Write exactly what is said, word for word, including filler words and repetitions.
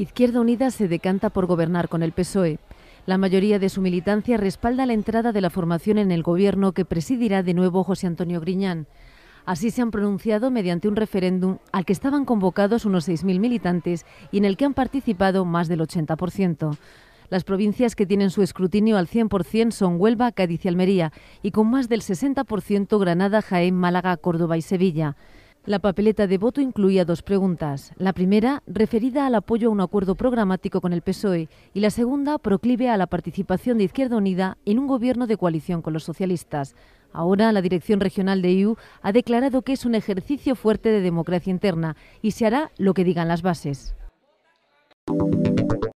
Izquierda Unida se decanta por gobernar con el P S O E. La mayoría de su militancia respalda la entrada de la formación en el gobierno que presidirá de nuevo José Antonio Griñán. Así se han pronunciado mediante un referéndum al que estaban convocados unos seis mil militantes y en el que han participado más del ochenta por ciento. Las provincias que tienen su escrutinio al cien por cien son Huelva, Cádiz y Almería, y con más del sesenta por ciento Granada, Jaén, Málaga, Córdoba y Sevilla. La papeleta de voto incluía dos preguntas. La primera, referida al apoyo a un acuerdo programático con el P S O E, y la segunda, proclive a la participación de Izquierda Unida en un gobierno de coalición con los socialistas. Ahora, la Dirección Regional de I U ha declarado que es un ejercicio fuerte de democracia interna y se hará lo que digan las bases.